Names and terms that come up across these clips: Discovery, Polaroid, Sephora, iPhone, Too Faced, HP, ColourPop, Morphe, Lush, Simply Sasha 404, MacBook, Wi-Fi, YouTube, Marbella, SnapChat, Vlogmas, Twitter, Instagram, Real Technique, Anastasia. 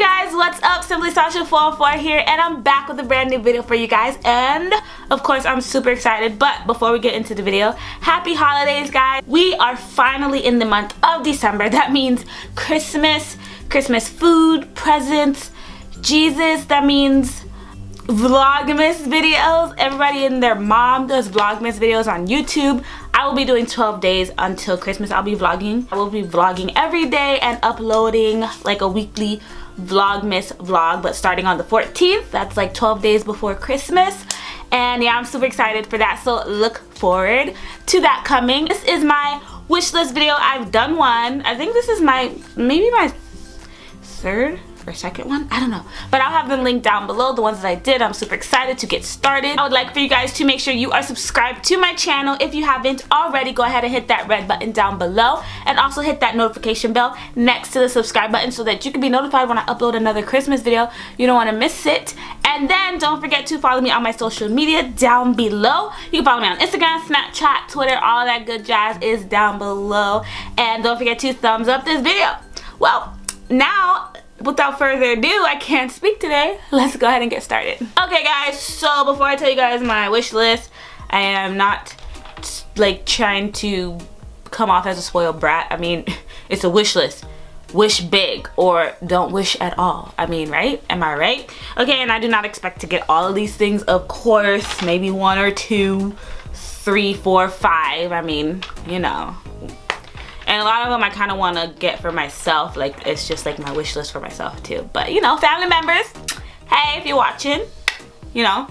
Hey guys, what's up? Simply Sasha 404 here, and I'm back with a brand new video for you guys, and of course I'm super excited. But before we get into the video, happy holidays guys. We are finally in the month of December. That means Christmas, Christmas food, presents, Jesus. That means Vlogmas videos. Everybody and their mom does Vlogmas videos on YouTube. I will be doing 12 days until Christmas. I'll be vlogging. I will be vlogging every day and uploading like a weekly Vlogmas vlog, but starting on the 14th, that's like 12 days before Christmas. And yeah, I'm super excited for that, so look forward to that coming. This is my wish list video. I've done one. I think this is maybe my third or second one, I don't know, but I'll have them linked down below, the ones that I did. I'm super excited to get started. I would like for you guys to make sure you are subscribed to my channel. If you haven't already, go ahead and hit that red button down below, and also hit that notification bell next to the subscribe button so that you can be notified when I upload another Christmas video. You don't want to miss it. And then don't forget to follow me on my social media down below. You can follow me on Instagram, Snapchat, Twitter, all that good jazz is down below. And don't forget to thumbs up this video. Well, now without further ado, I can't speak today. Let's go ahead and get started. Okay guys, so before I tell you guys my wish list, I am not like trying to come off as a spoiled brat. I mean, it's a wish list. Wish big or don't wish at all. I mean, right? Am I right? Okay, and I do not expect to get all of these things, of course. Maybe one or two, three, four, five. I mean, you know. And a lot of them I kind of want to get for myself. Like, it's just like my wish list for myself too. But you know, family members, hey, if you're watching, you know,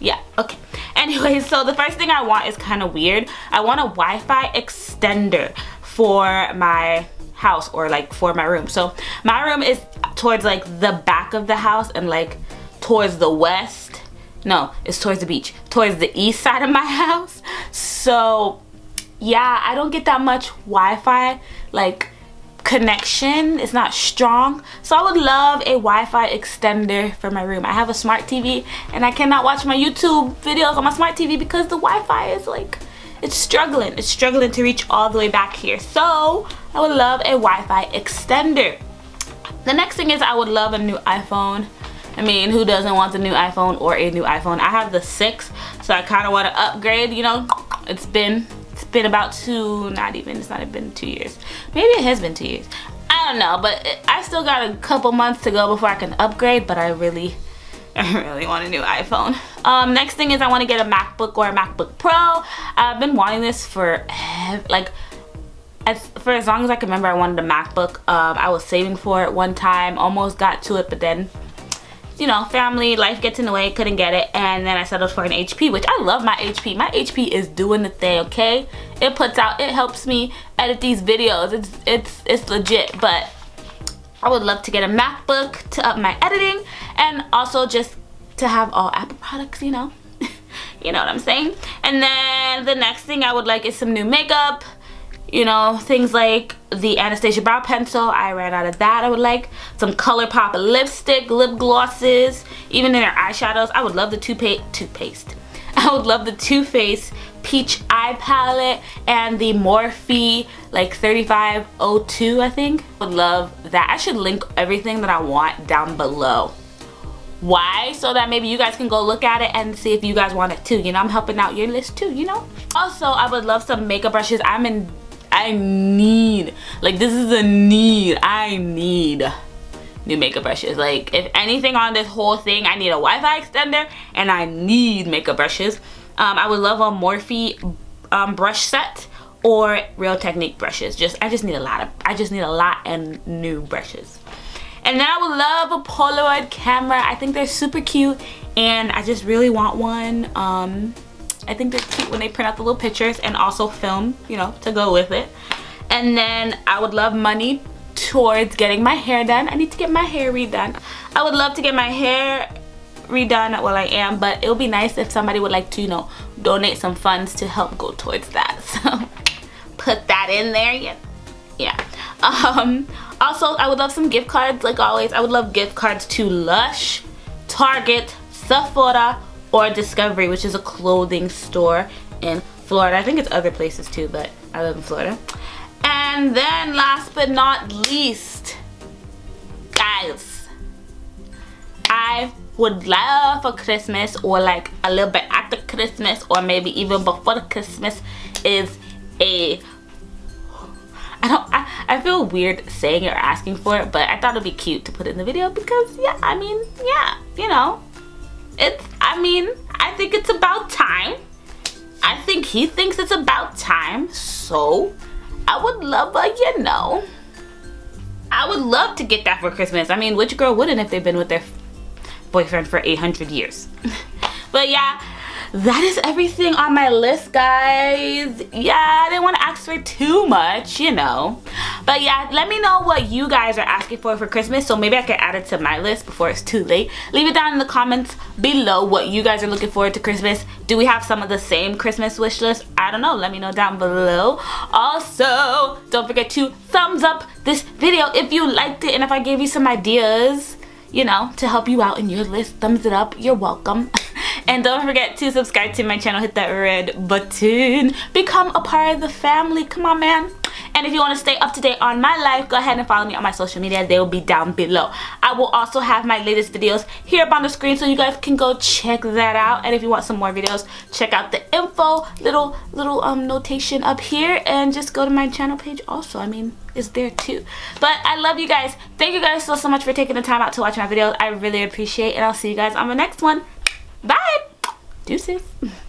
yeah, okay. Anyway, so the first thing I want is kind of weird. I want a Wi-Fi extender for my house, or like for my room. So my room is towards like the back of the house and like towards the west. No, it's towards the beach, towards the east side of my house. So yeah, I don't get that much Wi-Fi like connection. It's not strong. So I would love a Wi-Fi extender for my room. I have a smart TV and I cannot watch my YouTube videos on my smart TV because the Wi-Fi is like, it's struggling. It's struggling to reach all the way back here. So I would love a Wi-Fi extender. The next thing is I would love a new iPhone. I mean, who doesn't want the new iPhone or a new iPhone? I have the 6, so I kind of want to upgrade, you know. It's been about it's not even 2 years. Maybe it has been 2 years. I don't know, but I still got a couple months to go before I can upgrade, but I really want a new iPhone. Next thing is I want to get a MacBook or a MacBook Pro. I've been wanting this for like as long as I can remember. I wanted a MacBook. I was saving for it one time, almost got to it, but then, you know, family life gets in the way, couldn't get it, and then I settled for an HP, which I love my HP. My HP is doing the thing, okay? It puts out, it helps me edit these videos. It's legit, but I would love to get a MacBook to up my editing and also just to have all Apple products, you know? You know what I'm saying? And then the next thing I would like is some new makeup. You know, things like the Anastasia brow pencil. I ran out of that. I would like some ColourPop lipstick, lip glosses, even in their eyeshadows. I would love the I would love the Too Faced peach eye palette and the Morphe like 3502, I think. I would love that. I should link everything that I want down below. Why? So that maybe you guys can go look at it and see if you guys want it too. You know, I'm helping out your list too, you know. Also, I would love some makeup brushes. I need, like, this is a need. I need new makeup brushes. Like, if anything on this whole thing, I need a Wi-Fi extender and I need makeup brushes. I would love a Morphe brush set or Real Technique brushes. I just need a lot and new brushes. And then I would love a Polaroid camera. I think they're super cute and I just really want one. I think they're cute when they print out the little pictures and also film, you know, to go with it. And then I would love money towards getting my hair done. I need to get my hair redone. I would love to get my hair redone, well, I am, but it would be nice if somebody would like to, you know, donate some funds to help go towards that. So put that in there. Yeah. Also, I would love some gift cards, like always. I would love gift cards to Lush, Target, Sephora, or Discovery, which is a clothing store in Florida. I think it's other places too, but I live in Florida. And then last but not least, guys, I would love for Christmas, or like a little bit after Christmas, or maybe even before Christmas, is a, I feel weird saying it or asking for it, but I thought it'd be cute to put in the video because, yeah, I mean, yeah, you know, it's, I mean, I think it's about time. I think he thinks it's about time, so I would love a, you know, I would love to get that for Christmas. I mean, which girl wouldn't if they've been with their boyfriend for 800 years? But yeah, that is everything on my list, guys. Yeah, I didn't want to ask for too much, you know. But yeah, let me know what you guys are asking for Christmas, so maybe I can add it to my list before it's too late. Leave it down in the comments below what you guys are looking forward to Christmas. Do we have some of the same Christmas wish lists? I don't know. Let me know down below. Also, don't forget to thumbs up this video if you liked it, and if I gave you some ideas, you know, to help you out in your list, thumbs it up. You're welcome. And don't forget to subscribe to my channel. Hit that red button. Become a part of the family. Come on, man. And if you want to stay up to date on my life, go ahead and follow me on my social media. They will be down below. I will also have my latest videos here up on the screen, so you guys can go check that out. And if you want some more videos, check out the info, little notation up here, and just go to my channel page also. I mean, it's there too. But I love you guys. Thank you guys so much for taking the time out to watch my videos. I really appreciate it. And I'll see you guys on my next one. Bye. Deuces.